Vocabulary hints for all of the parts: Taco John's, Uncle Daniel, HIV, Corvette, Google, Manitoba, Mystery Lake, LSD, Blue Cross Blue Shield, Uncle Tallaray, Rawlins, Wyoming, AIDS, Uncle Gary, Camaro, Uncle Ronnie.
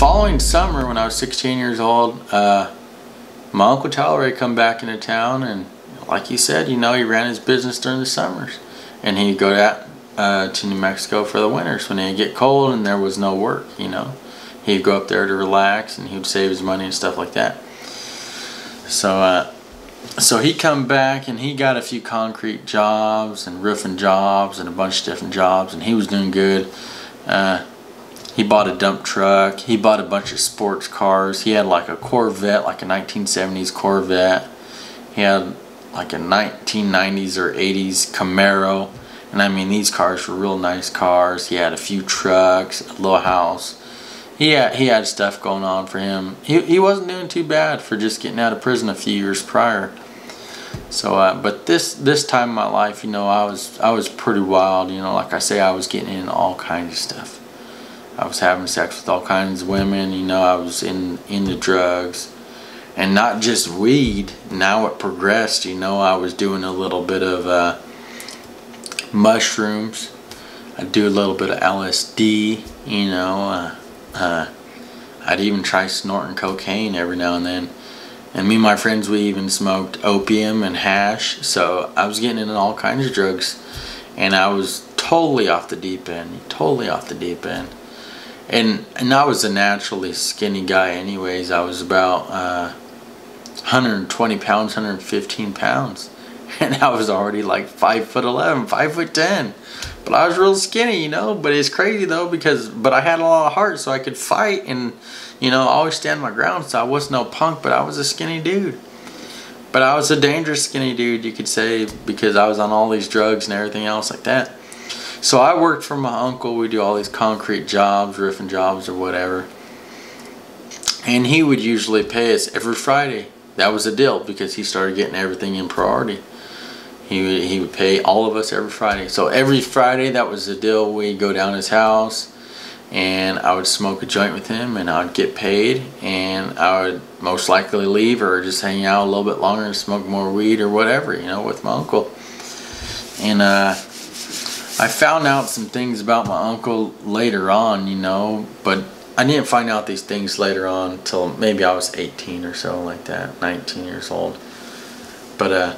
following summer, when I was 16 years old, my Uncle Tallaray come back into town, and like he said, you know, he ran his business during the summers, and he'd go out to New Mexico for the winters when it'd get cold and there was no work, you know. He'd go up there to relax, and he'd save his money and stuff like that. So he come back, and he got a few concrete jobs and roofing jobs and a bunch of different jobs, and he was doing good. He bought a dump truck. He bought a bunch of sports cars. He had like a Corvette, like a 1970s Corvette. He had like a 1990s or 80s Camaro. And I mean, these cars were real nice cars. He had a few trucks, a little house. He had stuff going on for him. He wasn't doing too bad for just getting out of prison a few years prior. So, but this time in my life, you know, I was pretty wild. You know, like I say, I was getting into all kinds of stuff. I was having sex with all kinds of women. You know, I was into drugs, and not just weed. Now it progressed. You know, I was doing a little bit of mushrooms. I do a little bit of LSD. You know. I'd even try snorting cocaine every now and then, and me and my friends, we even smoked opium and hash. So I was getting into all kinds of drugs, and I was totally off the deep end, and I was a naturally skinny guy anyways. I was about 120 pounds, 115 pounds, and I was already like 5'11", 5'10", but I was real skinny, you know. But it's crazy though, but I had a lot of heart, so I could fight, and you know, always stand my ground. So I was no punk, but I was a skinny dude. But I was a dangerous skinny dude, you could say, because I was on all these drugs and everything else like that. So I worked for my uncle. We do all these concrete jobs, roofing jobs or whatever, and he would usually pay us every Friday. That was the deal, because he started getting everything in priority. He would pay all of us every Friday. So every Friday, that was the deal. We'd go down his house, and I would smoke a joint with him, and I'd get paid, and I would most likely leave or just hang out a little bit longer and smoke more weed or whatever, you know, with my uncle. And I found out some things about my uncle later on, you know, but I didn't find out these things later on until maybe I was 18 or so like that, 19 years old. But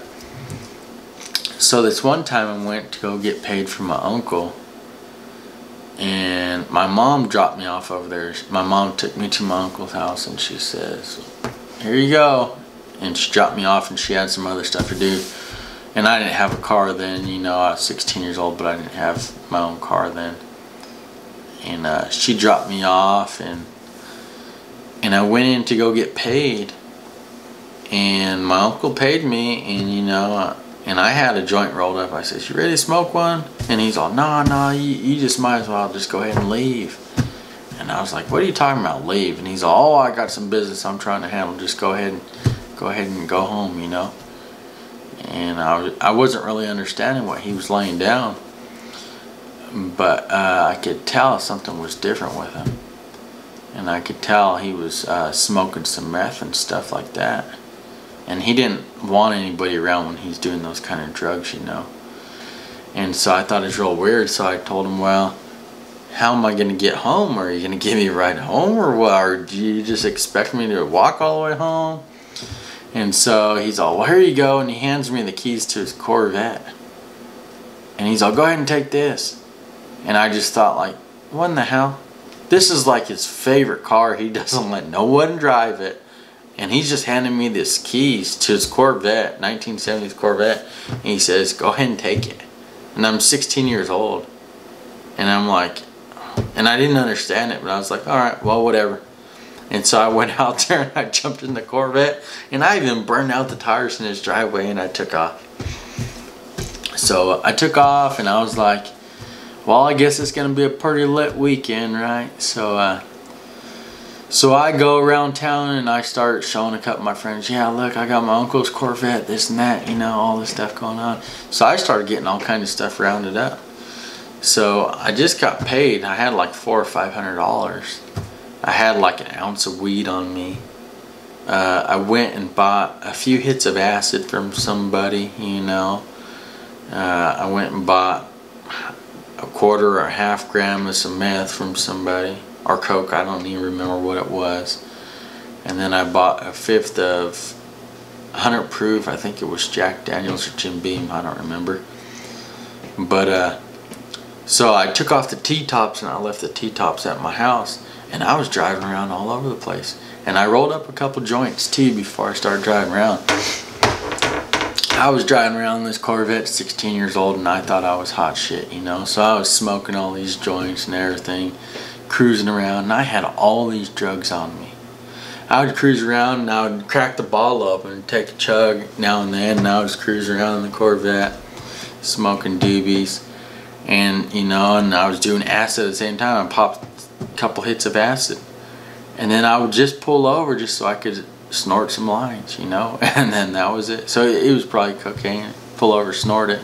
so this one time I went to go get paid from my uncle, and my mom dropped me off over there. My mom took me to my uncle's house, and she says, "Here you go," and she dropped me off, and she had some other stuff to do. And I didn't have a car then, you know. I was 16 years old, but I didn't have my own car then. And she dropped me off, and I went in to go get paid, and my uncle paid me, and you know, and I had a joint rolled up. I said, "You ready to smoke one?" And he's all, no, you just might as well just go ahead and leave. And I was like, "What are you talking about, leave?" And he's all, "Oh, I got some business I'm trying to handle. Just go ahead and go home, you know." And I wasn't really understanding what he was laying down, but I could tell something was different with him, and I could tell he was smoking some meth and stuff like that. And he didn't want anybody around when he's doing those kind of drugs, you know. And so I thought it was real weird. So I told him, "Well, how am I going to get home? Are you going to give me a ride home, or what? Or do you just expect me to walk all the way home?" And so he's all, "Well, here you go." And he hands me the keys to his Corvette. And he's all, "Go ahead and take this." And I just thought, like, what in the hell? This is like his favorite car. He doesn't let no one drive it. And he's just handing me this keys to his Corvette, 1970s Corvette. And he says, "Go ahead and take it." And I'm 16 years old. And I'm like, and I didn't understand it, but I was like, all right, well, whatever. And so I went out there, and I jumped in the Corvette. And I even burned out the tires in his driveway, and I took off. So I took off, and I was like, well, I guess it's going to be a pretty lit weekend, right? So, so I go around town, and I start showing a couple of my friends, yeah, look, I got my uncle's Corvette, this and that, you know, all this stuff going on. So I started getting all kinds of stuff rounded up. So I just got paid. I had like $400 or $500. I had like an ounce of weed on me. I went and bought a few hits of acid from somebody, you know. I went and bought a quarter or a half gram of some meth from somebody. or Coke, I don't even remember what it was. And then I bought a fifth of 100 proof, I think it was Jack Daniels or Jim Beam, I don't remember. But so I took off the T-tops and I left the T-tops at my house, and I was driving around all over the place. And I rolled up a couple joints too before I started driving around. I was driving around this Corvette, 16 years old, and I thought I was hot shit, you know. So I was smoking all these joints and everything, cruising around, and I had all these drugs on me. I would cruise around and I would crack the bottle open and take a chug now and then, and I would just cruise around in the Corvette smoking doobies, and you know, and I was doing acid at the same time. I popped a couple hits of acid, and then I would just pull over just so I could snort some lines, you know, and then that was it. So it was probably cocaine, pull over, snort it.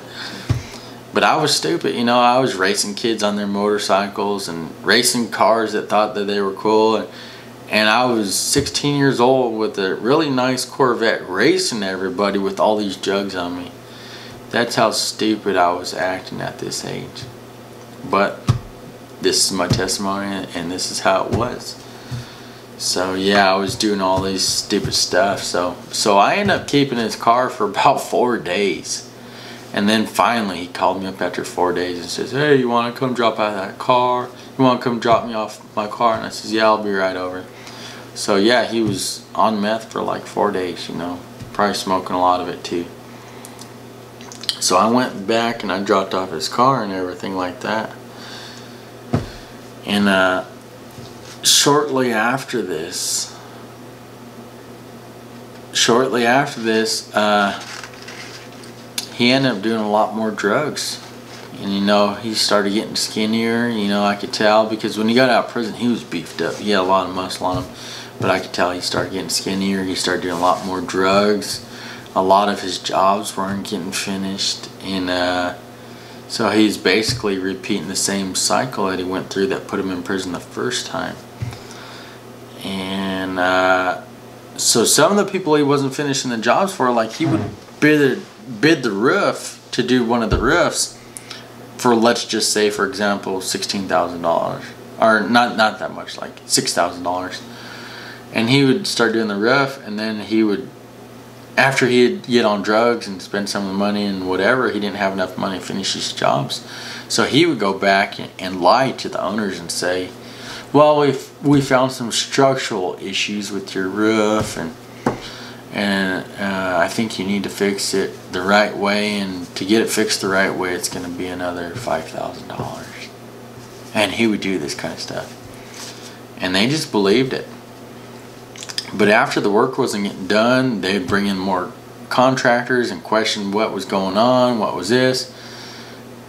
But I was stupid, you know. I was racing kids on their motorcycles and racing cars that thought that they were cool, and I was 16 years old with a really nice Corvette racing everybody with all these jugs on me. That's how stupid I was acting at this age. But this is my testimony, and this is how it was. So yeah, I was doing all these stupid stuff. So I ended up keeping his car for about 4 days. And then finally he called me up after 4 days and says, "Hey, you wanna come drop out of that car? You wanna come drop me off my car?" And I says, "Yeah, I'll be right over." So yeah, he was on meth for like 4 days, you know, probably smoking a lot of it too. So I went back and I dropped off his car and everything like that. And shortly after this, he ended up doing a lot more drugs. And you know, he started getting skinnier, you know, I could tell, because when he got out of prison, he was beefed up. He had a lot of muscle on him, but I could tell he started getting skinnier. He started doing a lot more drugs. A lot of his jobs weren't getting finished, and so he's basically repeating the same cycle that he went through that put him in prison the first time. And so some of the people he wasn't finishing the jobs for, like he would bid the roof to do one of the roofs for, let's just say, for example, $16,000. Or not that much, like $6,000. And he would start doing the roof, and then he would, after he'd get on drugs and spend some of the money and whatever, he didn't have enough money to finish his jobs. So he would go back and lie to the owners and say, "Well, we found some structural issues with your roof, and I think you need to fix it the right way, and to get it fixed the right way, it's going to be another $5,000. And he would do this kind of stuff. And they just believed it. But after the work wasn't getting done, they'd bring in more contractors and question what was going on, what was this.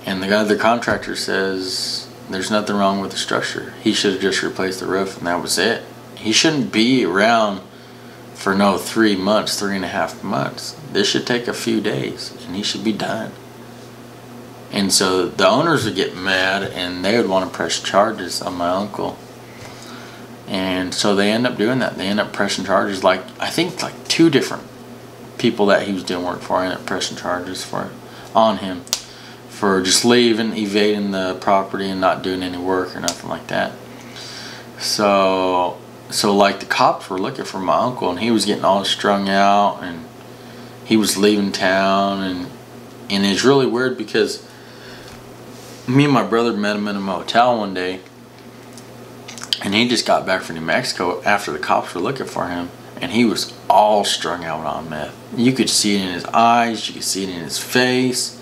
And the other contractor says, "There's nothing wrong with the structure. He should have just replaced the roof, and that was it. He shouldn't be around for no 3 months, 3.5 months. This should take a few days, and he should be done." And so the owners would get mad, and they would want to press charges on my uncle. And so they end up doing that. They end up pressing charges. Like, I think like 2 different people that he was doing work for ended up pressing charges on him for just leaving, evading the property and not doing any work or nothing like that. So like the cops were looking for my uncle, and he was getting all strung out, and he was leaving town, and it's really weird because me and my brother met him in a motel one day. And he just got back from New Mexico after the cops were looking for him, and he was all strung out on meth. You could see it in his eyes, you could see it in his face.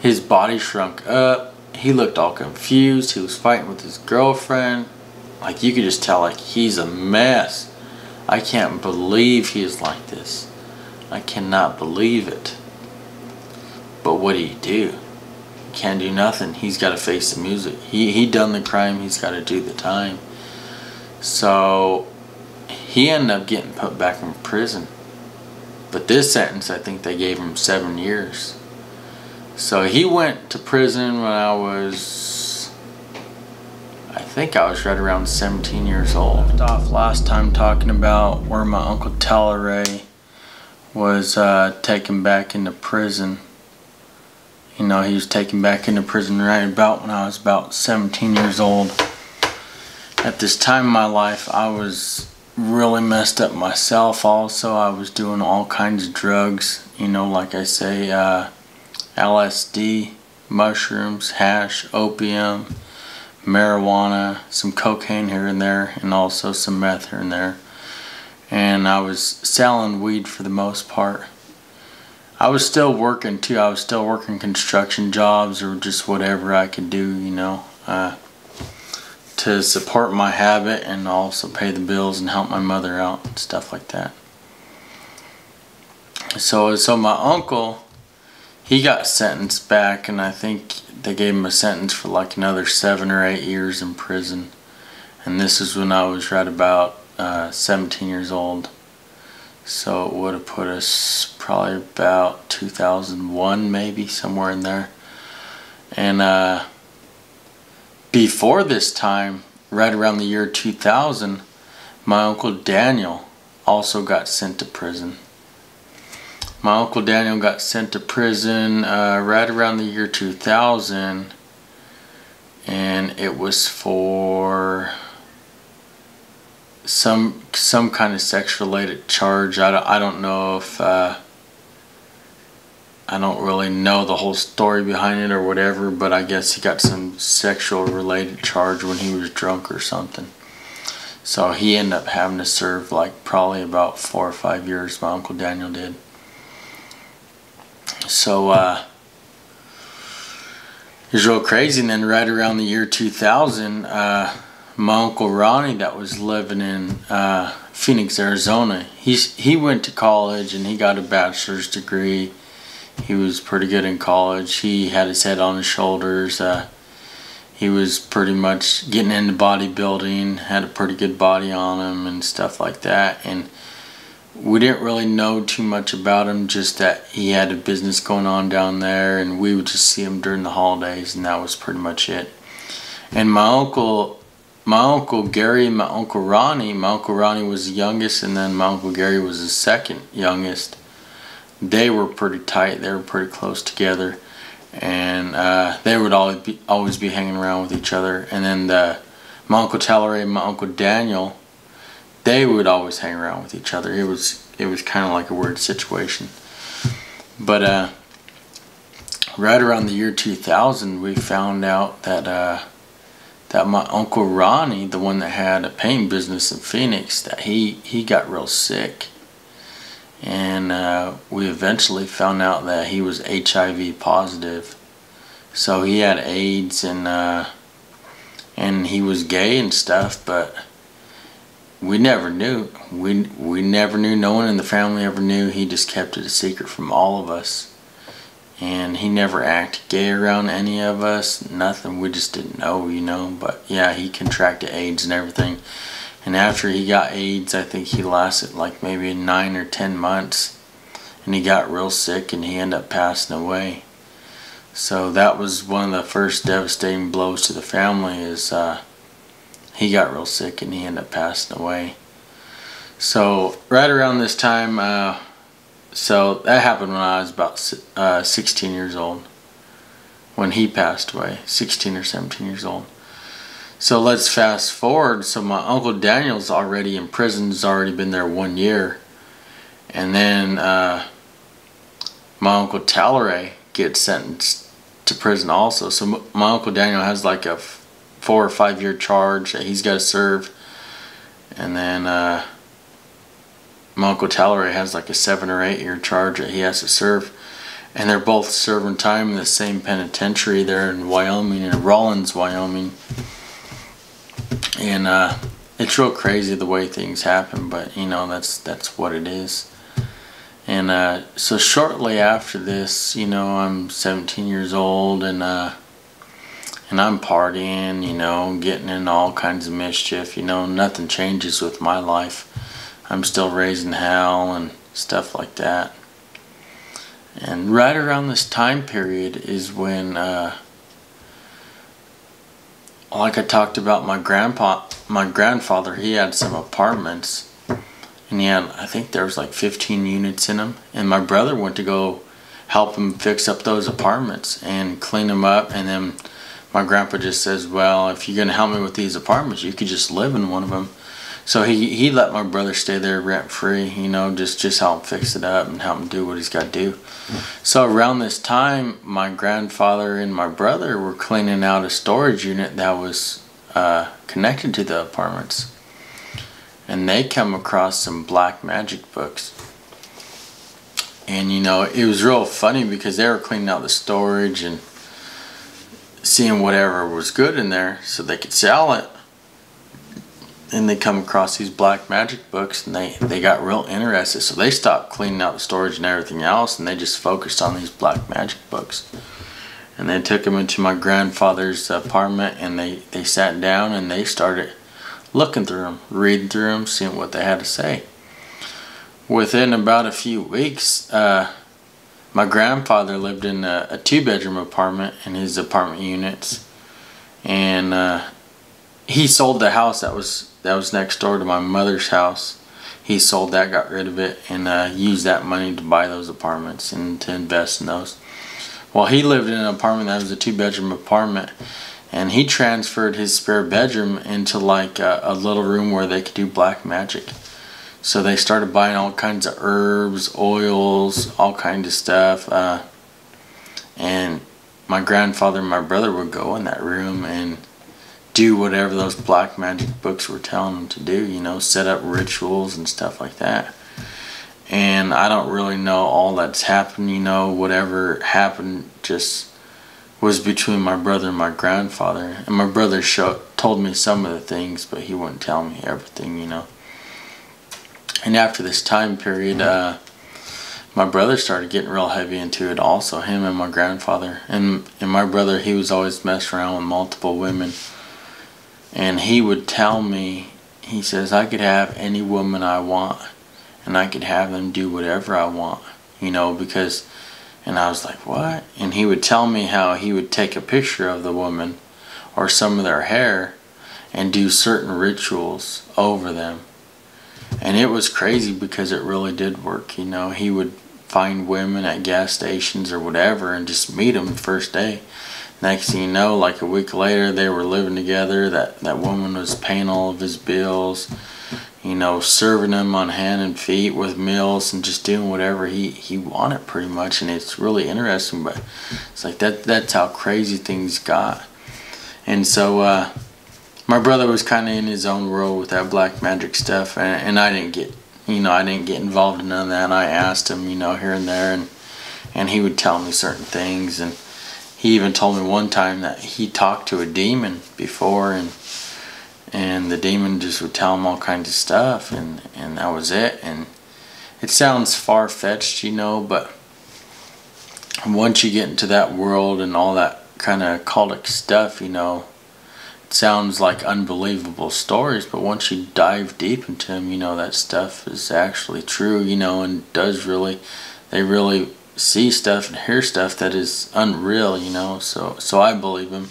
His body shrunk up. He looked all confused. He was fighting with his girlfriend. Like, you could just tell, like, he's a mess. I can't believe he is like this. I cannot believe it. But what do? Can't do nothing. He's got to face the music. He done the crime. He's got to do the time. So he ended up getting put back in prison. But this sentence, I think they gave him 7 years. So he went to prison when I think I was right around 17 years old. I left off last time talking about where my Uncle Tallaray was taken back into prison. You know, he was taken back into prison right about when I was about 17 years old. At this time in my life, I was really messed up myself also. I was doing all kinds of drugs, you know, like I say, LSD, mushrooms, hash, opium, marijuana, some cocaine here and there, and also some meth here and there. And I was selling weed for the most part. I was still working too. I was still working construction jobs or just whatever I could do, you know, to support my habit and also pay the bills and help my mother out and stuff like that. So my uncle, he got sentenced back, and I think they gave him a sentence for like another 7 or 8 years in prison. And this is when I was right about 17 years old. So it would have put us probably about 2001 maybe, somewhere in there. And before this time, right around the year 2000, my Uncle Daniel also got sent to prison. My Uncle Daniel got sent to prison right around the year 2000, and it was for some kind of sex-related charge. I don't know if I don't really know the whole story behind it or whatever, but I guess he got some sexual-related charge when he was drunk or something. So he ended up having to serve like probably about 4 or 5 years. My Uncle Daniel did. So it was real crazy. And then right around the year 2000, my Uncle Ronnie, that was living in Phoenix, Arizona, he went to college and he got a bachelor's degree. He was pretty good in college. He had his head on his shoulders. He was pretty much getting into bodybuilding, had a pretty good body on him and stuff like that. And we didn't really know too much about him, just that he had a business going on down there, and we would just see him during the holidays, and that was pretty much it. And my Uncle Gary and my Uncle Ronnie, was the youngest, and then my Uncle Gary was the second youngest. They were pretty tight, they were pretty close together, and they would always be hanging around with each other. And then my Uncle Tallaray and my Uncle Daniel, they would always hang around with each other. It was kind of like a weird situation. But right around the year 2000, we found out that that my Uncle Ronnie, the one that had a paint business in Phoenix, that he got real sick, and we eventually found out that he was HIV positive. So he had AIDS, and he was gay and stuff, but we never knew. We never knew. No one in the family ever knew. He just kept it a secret from all of us. And he never acted gay around any of us. Nothing. We just didn't know, you know. But yeah, he contracted AIDS and everything. And after he got AIDS, I think he lasted like maybe 9 or 10 months. And he got real sick and he ended up passing away. So that was one of the first devastating blows to the family, is he got real sick and he ended up passing away. So right around this time, so that happened when I was about 16 years old, when he passed away, 16 or 17 years old. So let's fast forward. So my Uncle Daniel's already in prison, he's already been there 1 year. And then my Uncle Tallaray gets sentenced to prison also. So my Uncle Daniel has like a 4 or 5 year charge that he's got to serve, and then my Uncle Tallaray has like a 7 or 8 year charge that he has to serve, and they're both serving time in the same penitentiary there in Wyoming, in Rawlins, Wyoming. And it's real crazy the way things happen, but you know, that's what it is. And so shortly after this, you know, I'm 17 years old, and I'm partying, you know, getting in all kinds of mischief, you know, nothing changes with my life. I'm still raising hell and stuff like that. And right around this time period is when, like I talked about, my grandfather, he had some apartments, and he had, I think there was like 15 units in them, and my brother went to go help him fix up those apartments and clean them up, and then my grandpa just says, well, if you're going to help me with these apartments, you could just live in one of them. So he let my brother stay there rent free, you know, just help him fix it up and help him do what he's got to do. So around this time, my grandfather and my brother were cleaning out a storage unit that was connected to the apartments. And they come across some black magic books. And, you know, it was real funny because they were cleaning out the storage and seeing whatever was good in there so they could sell it. And they come across these black magic books, and they got real interested. So they stopped cleaning out the storage and everything else, and they just focused on these black magic books. And they took them into my grandfather's apartment, and they sat down, and they started looking through them, reading through them, seeing what they had to say. Within about a few weeks, my grandfather lived in a two-bedroom apartment in his apartment units, and he sold the house that was next door to my mother's house. He sold that, got rid of it, and used that money to buy those apartments and to invest in those. Well, he lived in an apartment that was a two-bedroom apartment, and he transferred his spare bedroom into like a little room where they could do black magic. So they started buying all kinds of herbs, oils, all kinds of stuff, and my grandfather and my brother would go in that room and do whatever those black magic books were telling them to do, you know, set up rituals and stuff like that. And I don't really know all that's happened, you know, whatever happened just was between my brother and my grandfather. And my brother told me some of the things, but he wouldn't tell me everything, you know. And after this time period, my brother started getting real heavy into it also, him and my grandfather. And my brother, he was always messing around with multiple women. And he would tell me, he says, I could have any woman I want, and I could have them do whatever I want, you know, because, and I was like, what? And he would tell me how he would take a picture of the woman or some of their hair and do certain rituals over them. And it was crazy because it really did work, you know. He would find women at gas stations or whatever and just meet them the first day. Next thing you know, like a week later, they were living together. That woman was paying all of his bills, you know, serving him on hand and feet with meals and just doing whatever he wanted pretty much. And it's really interesting, but it's like that's how crazy things got. And so my brother was kind of in his own world with that black magic stuff, and I didn't get, you know, I didn't get involved in none of that. And I asked him, you know, here and there, and he would tell me certain things. And he even told me one time that he talked to a demon before, and the demon just would tell him all kinds of stuff, and that was it. And it sounds far-fetched, you know, but once you get into that world and all that kind of occultic stuff, you know, it sounds like unbelievable stories, but once you dive deep into them, you know, that stuff is actually true, you know, and does really, they really see stuff and hear stuff that is unreal, you know. So I believe him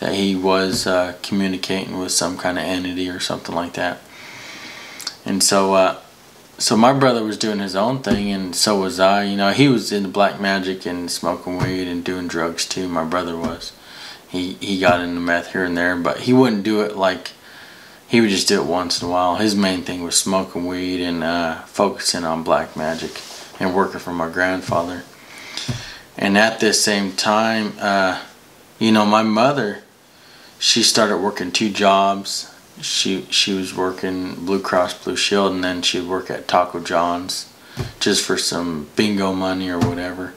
that he was communicating with some kind of entity or something like that. And so my brother was doing his own thing, and so was I, you know. He was into black magic and smoking weed and doing drugs too. My brother was, he got into meth here and there, but he wouldn't do it, like he would just do it once in a while. His main thing was smoking weed and focusing on black magic and working for my grandfather. And at this same time, you know, my mother, she started working two jobs. She was working Blue Cross Blue Shield, and then she'd work at Taco John's just for some bingo money or whatever.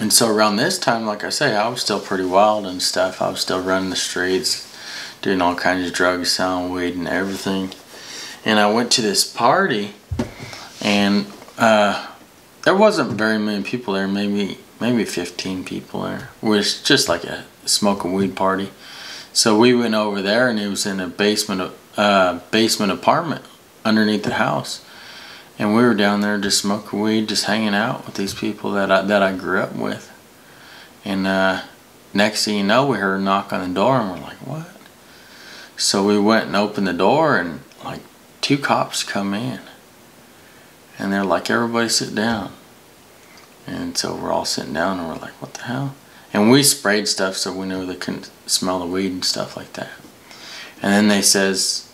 And so around this time, like I say, I was still pretty wild and stuff. I was still running the streets, doing all kinds of drugs, selling weed and everything. And I went to this party, and there wasn't very many people there, maybe 15 people there, which just like a smoking weed party. So we went over there, and it was in a basement apartment underneath the house, and we were down there just smoking weed, just hanging out with these people that I grew up with. And next thing you know, we heard a knock on the door, and we're like, what? So we went and opened the door, and like two cops come in. And they're like, everybody sit down. And so we're all sitting down, and we're like, what the hell? And we sprayed stuff so we knew they couldn't smell the weed and stuff like that. And then they says,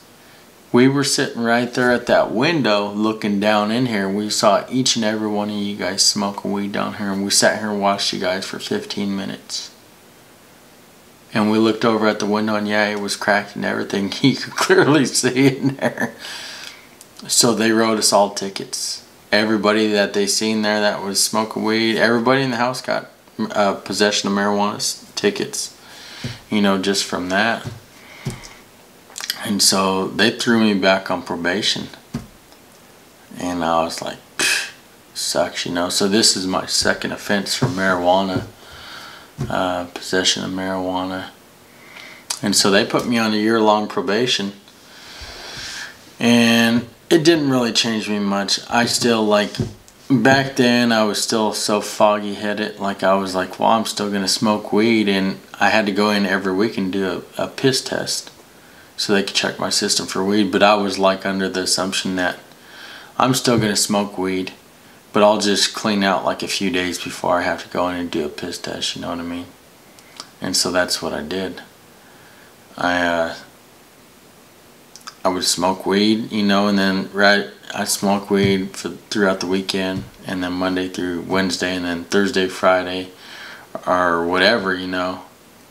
we were sitting right there at that window looking down in here. We saw each and every one of you guys smoking weed down here. And we sat here and watched you guys for 15 minutes. And we looked over at the window and yeah, it was cracked and everything. You could clearly see it in there. So they wrote us all tickets. Everybody that they seen there that was smoking weed, everybody in the house got possession of marijuana tickets, you know, just from that. And so they threw me back on probation, and I was like, sucks, you know. So this is my second offense for marijuana, possession of marijuana. And so they put me on a year-long probation, and it didn't really change me much. I still, like, back then I was still so foggy headed, like I was like, well, I'm still gonna smoke weed. And I had to go in every week and do a piss test so they could check my system for weed. But I was like under the assumption that I'm still gonna smoke weed, but I'll just clean out like a few days before I have to go in and do a piss test, you know what I mean? And so that's what I did. I would smoke weed, you know, and then I smoked weed throughout the weekend, and then Monday through Wednesday, and then Thursday, Friday, or whatever, you know,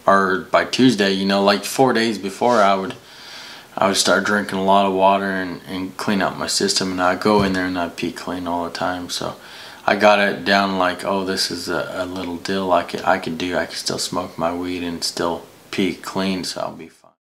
or by Tuesday, you know, like 4 days before, I would start drinking a lot of water and clean out my system, and I'd go in there and I'd pee clean all the time. So I got it down like, oh, this is a little deal I could do. I could still smoke my weed and still pee clean, so I'll be fine.